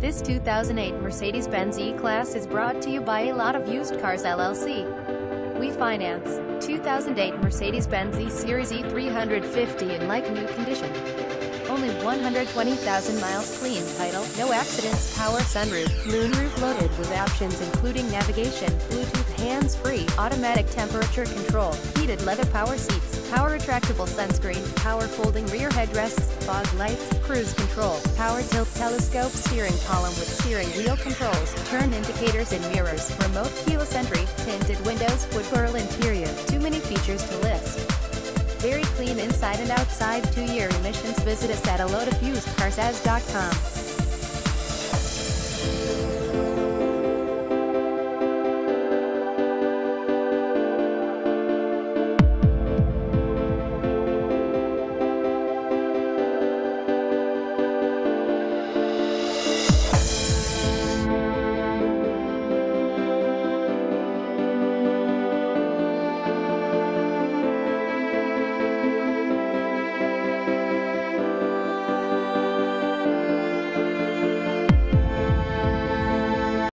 This 2008 Mercedes-Benz E-Class is brought to you by A Lot of Used Cars LLC. We finance 2008 Mercedes-Benz E-Series E350 in like-new condition. Only 120,000 miles, clean title, no accidents, power sunroof, moonroof loaded with options including navigation, Bluetooth hands-free, automatic temperature control, heated leather power seats, power retractable sunscreen, power folding rear headrests, fog lights, cruise control, power tilt telescope steering column with steering wheel controls, turn indicators and mirrors, remote keyless entry, tinted windows, wood pearl interior. Too many features to list. Very clean inside and outside. 2-year emissions. Visit us at alotofused.com.